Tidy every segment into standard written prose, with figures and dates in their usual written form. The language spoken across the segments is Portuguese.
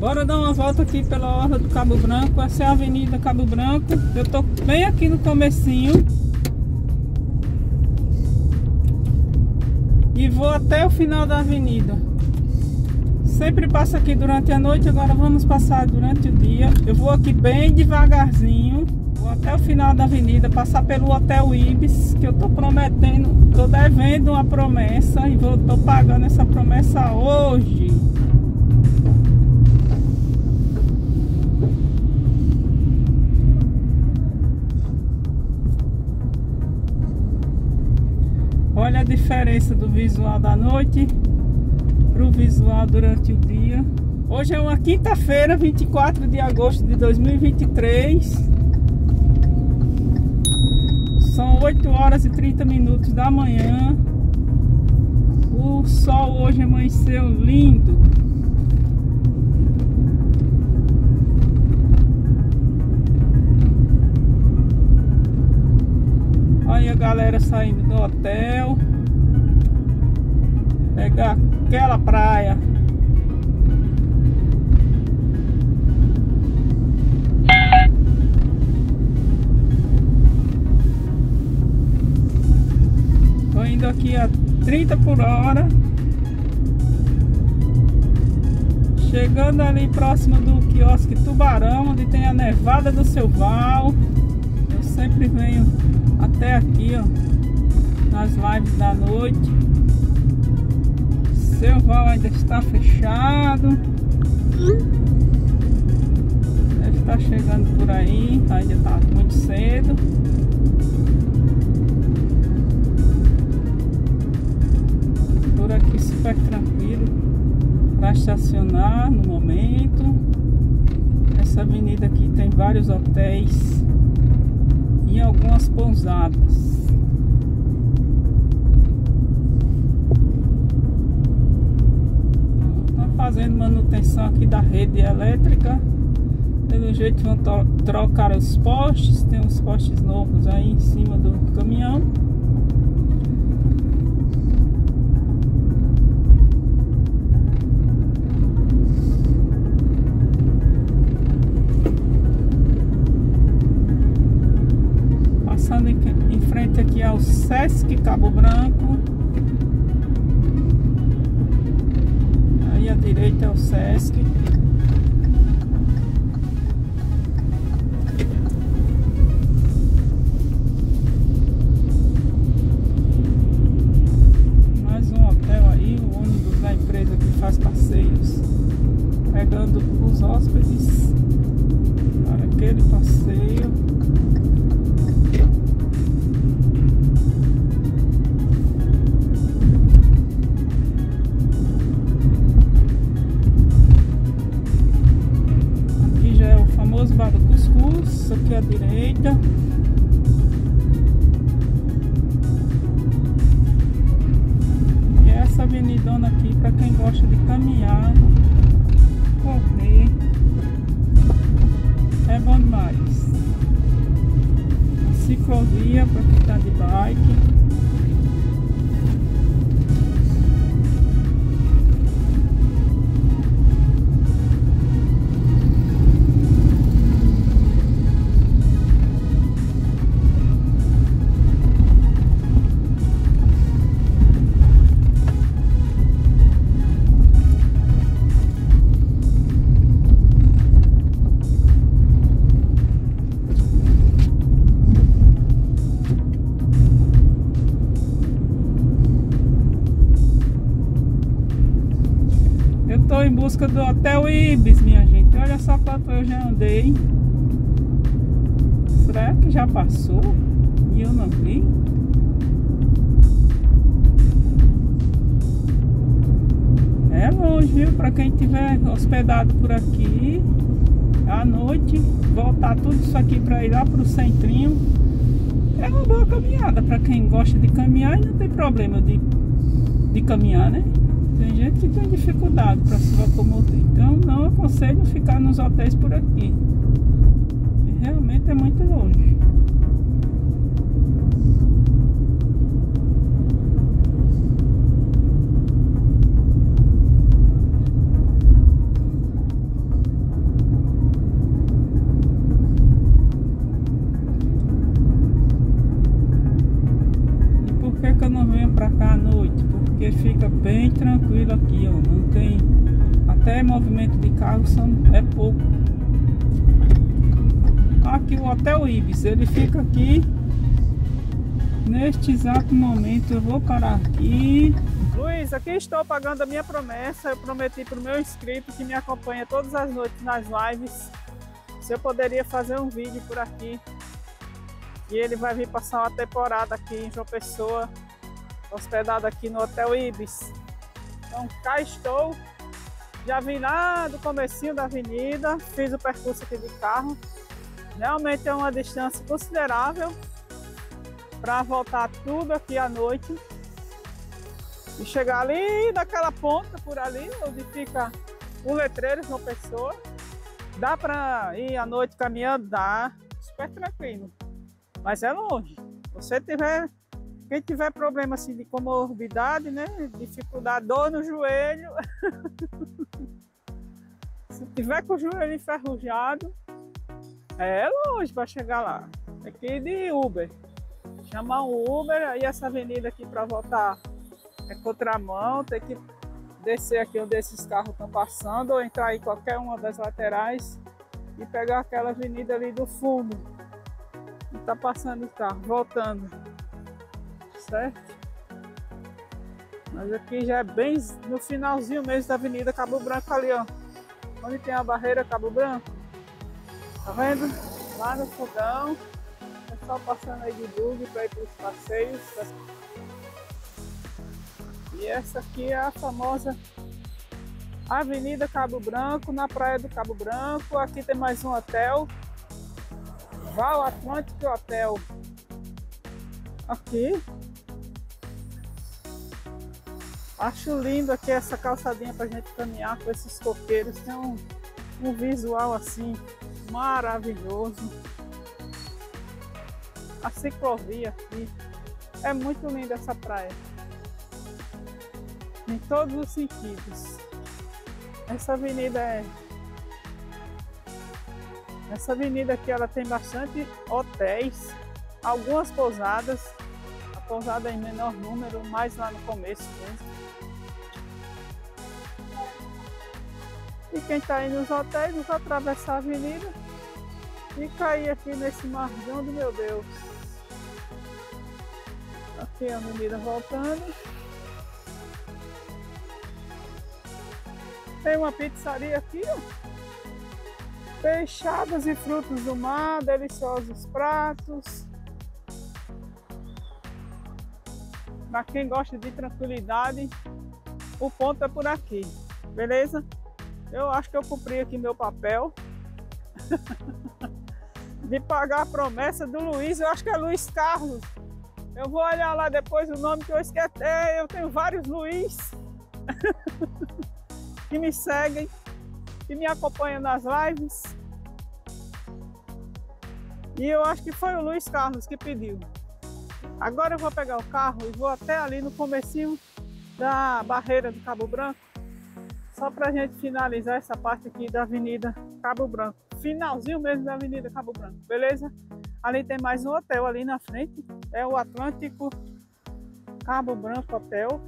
Bora dar uma volta aqui pela Orla do Cabo Branco. Essa é a Avenida Cabo Branco. Eu tô bem aqui no comecinho e vou até o final da avenida. Sempre passo aqui durante a noite, agora vamos passar durante o dia. Eu vou aqui bem devagarzinho, vou até o final da avenida, passar pelo Hotel Ibis, que eu tô prometendo, tô devendo uma promessa e tô pagando essa promessa hoje. Olha a diferença do visual da noite para o visual durante o dia. Hoje é uma quinta-feira, 24 de agosto de 2023. São 8 horas e 30 minutos da manhã. O sol hoje amanheceu lindo. Olha a galera saindo do hotel, pegar aquela praia. Tô indo aqui a 30 por hora, chegando ali próximo do quiosque Tubarão, onde tem a Nevada do Silval. Eu sempre venho até aqui, ó, nas lives da noite. Seu val ainda está fechado. Deve estar chegando por aí, ainda está muito cedo. Por aqui super tranquilo para estacionar no momento. Essa avenida aqui tem vários hotéis e algumas pousadas. Tá fazendo manutenção aqui da rede elétrica. Pelo jeito vão trocar os postes. Tem uns postes novos aí em cima do caminhão. Em frente aqui ao Sesc Cabo Branco. Aí à direita é o Sesc. Mais um hotel aí, o ônibus da empresa que faz passeios, pegando os hóspedes para aquele passeio. Bar do Cuscuz, aqui à direita. E essa avenidona aqui para quem gosta de caminhar, correr, é bom demais. Ciclovia para quem tá de bike. Estou em busca do Hotel Ibis, minha gente. Olha só quanto eu já andei. Será que já passou e eu não vi? É longe, viu? Para quem estiver hospedado por aqui à noite, voltar tudo isso aqui para ir lá para o centrinho. É uma boa caminhada para quem gosta de caminhar e não tem problema de caminhar, né? Tem gente que tem dificuldade para se locomover, então não aconselho ficar nos hotéis por aqui. Realmente é muito longe. pra cá à noite, porque fica bem tranquilo aqui, ó. Não tem até movimento de carro, é pouco. Aqui o Hotel Ibis, ele fica aqui. Neste exato momento eu vou parar aqui. Luiz, aqui estou pagando a minha promessa. Eu prometi para o meu inscrito que me acompanha todas as noites nas lives se eu poderia fazer um vídeo por aqui. E ele vai vir passar uma temporada aqui em João Pessoa, hospedado aqui no Hotel Ibis. Então cá estou. Já vim lá do comecinho da avenida, fiz o percurso aqui de carro. Realmente é uma distância considerável para voltar tudo aqui à noite e chegar ali naquela ponta por ali onde fica o letreiro João Pessoa. Dá para ir à noite caminhando, dá, super tranquilo, mas é longe. Você tiver, quem tiver problema assim de comorbidade, né, dificuldade, dor no joelho, se tiver com o joelho enferrujado, é longe para chegar lá. Tem que ir de Uber. Chamar um Uber, aí essa avenida aqui para voltar é contramão, tem que descer aqui onde esses carros estão passando, ou entrar em qualquer uma das laterais e pegar aquela avenida ali do fundo. E tá passando o carro, voltando, certo? Mas aqui já é bem no finalzinho mesmo da Avenida Cabo Branco ali, ó. Onde tem a Barreira Cabo Branco, tá vendo? Lá no fogão. Só passando aí de bug para ir para os passeios. E essa aqui é a famosa Avenida Cabo Branco, na Praia do Cabo Branco. Aqui tem mais um hotel, o Atlântico Hotel. Aqui acho lindo aqui essa calçadinha para a gente caminhar com esses coqueiros. Tem um visual assim maravilhoso. A ciclovia aqui, é muito linda essa praia, em todos os sentidos. Essa avenida aqui, ela tem bastante hotéis, algumas pousadas, a pousada em menor número, mais lá no começo mesmo. E quem está aí nos hotéis, vai atravessar a avenida e cair aqui nesse marzão do meu Deus. Aqui a avenida voltando. Tem uma pizzaria aqui, ó. Peixadas e frutos do mar, deliciosos pratos. Para quem gosta de tranquilidade, o ponto é por aqui, beleza? Eu acho que eu cumpri aqui meu papel de pagar a promessa do Luiz. Eu acho que é Luiz Carlos. Eu vou olhar lá depois o nome que eu esqueci. Eu tenho vários Luiz que me seguem, que me acompanham nas lives. E eu acho que foi o Luiz Carlos que pediu. Agora eu vou pegar o carro e vou até ali no comecinho da Barreira do Cabo Branco, só para a gente finalizar essa parte aqui da Avenida Cabo Branco. Finalzinho mesmo da Avenida Cabo Branco, beleza? Ali tem mais um hotel ali na frente, é o Atlântico Cabo Branco Hotel.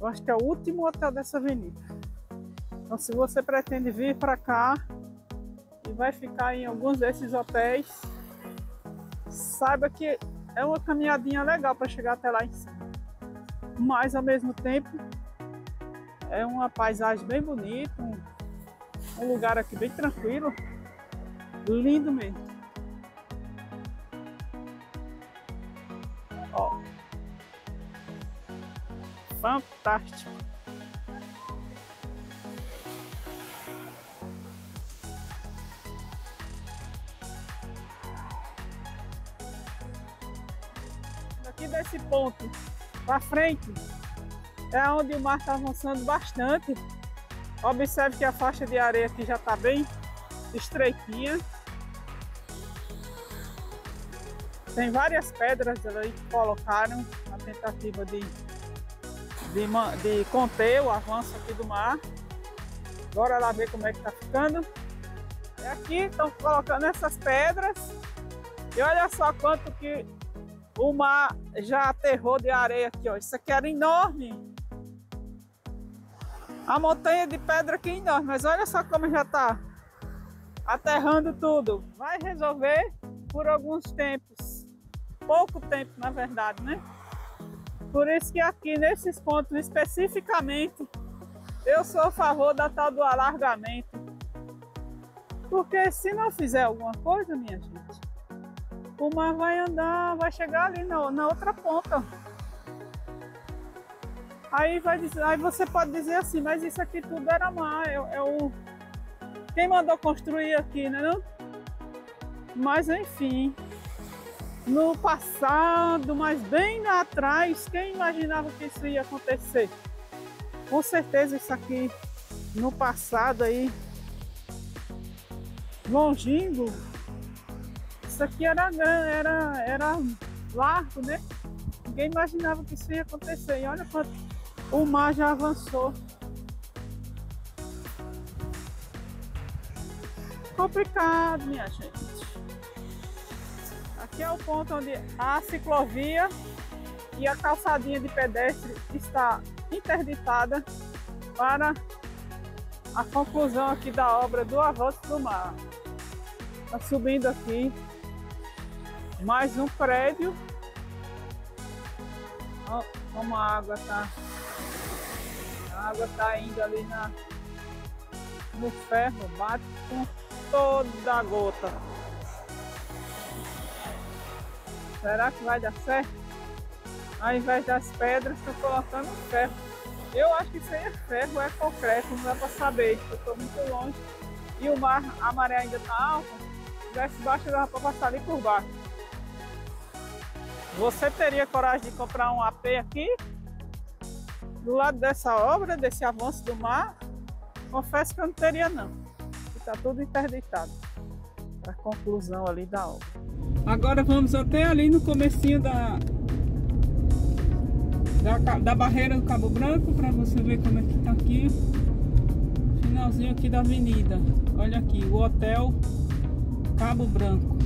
Eu acho que é o último hotel dessa avenida. Então se você pretende vir para cá e vai ficar em alguns desses hotéis, saiba que é uma caminhadinha legal para chegar até lá em cima. Mas ao mesmo tempo é uma paisagem bem bonita, um lugar aqui bem tranquilo, lindo mesmo. Ó, fantástico. Aqui desse ponto para frente é onde o mar está avançando bastante. Observe que a faixa de areia aqui já está bem estreitinha. Tem várias pedras ali que colocaram na tentativa de conter o avanço aqui do mar. Bora lá ver como é que está ficando. E aqui estão colocando essas pedras. E olha só quanto que O mar já aterrou de areia aqui, ó. Isso aqui era enorme. A montanha de pedra aqui é enorme, mas olha só como já tá aterrando tudo. Vai resolver por alguns tempos. Pouco tempo, na verdade, né? Por isso que aqui, nesses pontos especificamente, eu sou a favor da tal do alargamento. Porque se não fizer alguma coisa, minha gente, o mar vai andar, vai chegar ali na outra ponta. Aí você pode dizer assim, mas isso aqui tudo era mar, quem mandou construir aqui, né? Não? Mas enfim, no passado, mas bem lá atrás, quem imaginava que isso ia acontecer? Com certeza isso aqui, no passado aí, longínquo, isso aqui era largo, né? Ninguém imaginava que isso ia acontecer. E olha quanto o mar já avançou. Complicado, minha gente. Aqui é o ponto onde a ciclovia e a calçadinha de pedestre está interditada para a conclusão aqui da obra do avanço do mar. Está subindo aqui mais um prédio. Olha como a água está. A água está indo ali no ferro, bate com toda a gota. Será que vai dar certo? Ao invés das pedras, estou colocando ferro. Eu acho que isso aí é ferro, é concreto, não dá para saber, porque eu estou muito longe. E o mar, a maré ainda está alta, desce baixo, dá para passar ali por baixo. Você teria coragem de comprar um AP aqui? Do lado dessa obra, desse avanço do mar? Confesso que eu não teria não. Está tudo interditado. Para a conclusão ali da obra. Agora vamos até ali no comecinho da Barreira do Cabo Branco, para você ver como é que tá aqui. Finalzinho aqui da avenida. Olha aqui, o Hotel Cabo Branco.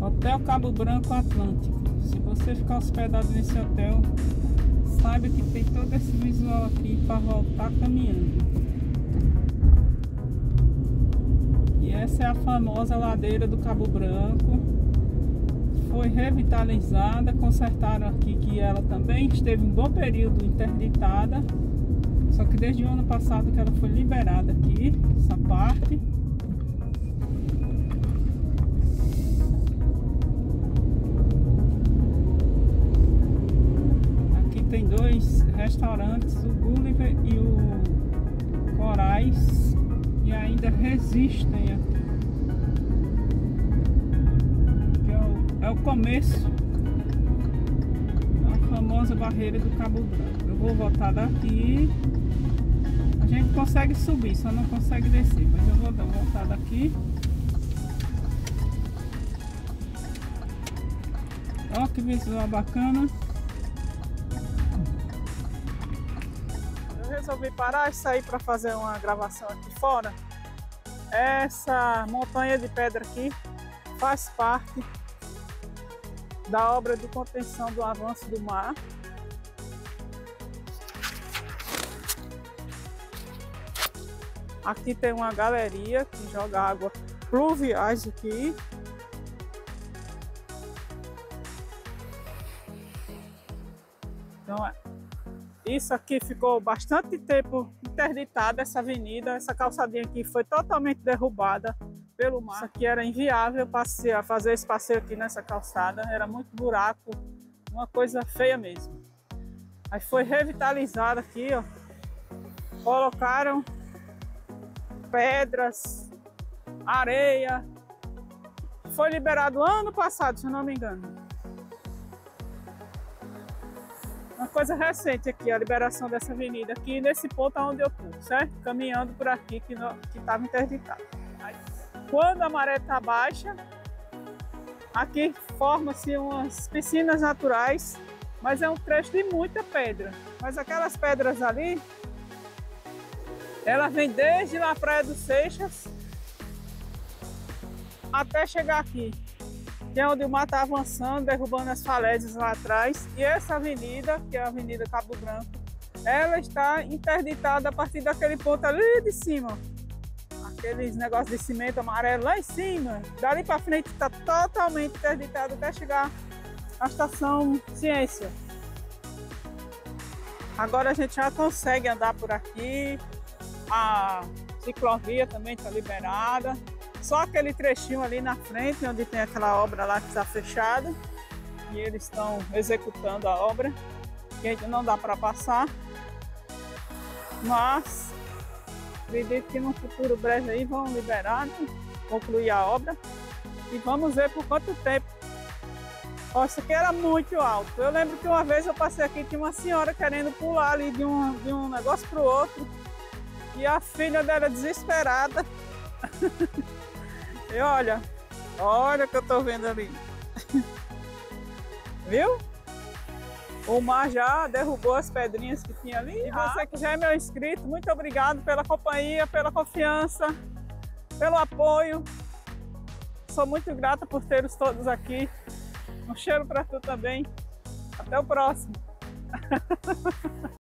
Hotel Cabo Branco Atlântico. Se você ficar hospedado nesse hotel, saiba que tem todo esse visual aqui para voltar caminhando. E essa é a famosa ladeira do Cabo Branco. Foi revitalizada, consertaram aqui que ela também esteve um bom período interditada, só que desde o ano passado que ela foi liberada aqui, essa parte. Aqui tem dois restaurantes, o Gulliver e o Corais, e ainda resistem aqui. É o começo da famosa Barreira do Cabo Branco. Eu vou voltar daqui. A gente consegue subir, só não consegue descer. Mas eu vou voltar daqui. Olha que visual bacana. Eu resolvi parar e sair para fazer uma gravação aqui fora. Essa montanha de pedra aqui faz parte da obra de contenção do avanço do mar. Aqui tem uma galeria que joga água pluviais aqui. Então, isso aqui ficou bastante tempo interditada, essa avenida, essa calçadinha aqui foi totalmente derrubada pelo mar. Isso aqui era inviável passear, fazer esse passeio aqui nessa calçada, era muito buraco, uma coisa feia mesmo. Aí foi revitalizado aqui, ó. Colocaram pedras, areia. Foi liberado ano passado, se eu não me engano. Uma coisa recente aqui, a liberação dessa avenida aqui, nesse ponto onde eu tô, certo? Caminhando por aqui que estava interditado. Aí, quando a maré está baixa, aqui forma-se umas piscinas naturais, mas é um trecho de muita pedra. Mas aquelas pedras ali, elas vêm desde lá a Praia dos Seixas até chegar aqui. tem onde o mar está avançando, derrubando as falésias lá atrás. E essa avenida, que é a Avenida Cabo Branco, ela está interditada a partir daquele ponto ali de cima. Aqueles negócios de cimento amarelo lá em cima. Dali para frente está totalmente interditado até chegar à Estação Ciência. Agora a gente já consegue andar por aqui. A ciclovia também está liberada. Só aquele trechinho ali na frente, onde tem aquela obra lá que está fechada. E eles estão executando a obra. E ainda não dá para passar. Mas acredito que no futuro breve aí vão liberar, né? Concluir a obra. E vamos ver por quanto tempo. Ó, isso aqui era muito alto. Eu lembro que uma vez eu passei aqui, tinha uma senhora querendo pular ali de um negócio para o outro. E a filha dela desesperada. E olha o que eu tô vendo ali. Viu? O mar já derrubou as pedrinhas que tinha ali. E você que já é meu inscrito, muito obrigado pela companhia, pela confiança, pelo apoio. Sou muito grata por tê-los todos aqui. Um cheiro para tu também. Até o próximo.